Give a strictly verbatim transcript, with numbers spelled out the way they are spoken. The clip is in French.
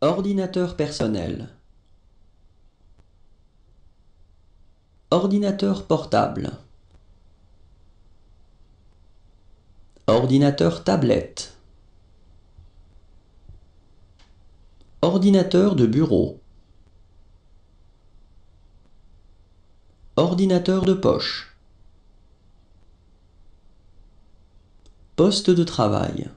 Ordinateur personnel. Ordinateur portable. Ordinateur tablette. Ordinateur de bureau. Ordinateur de poche. Poste de travail.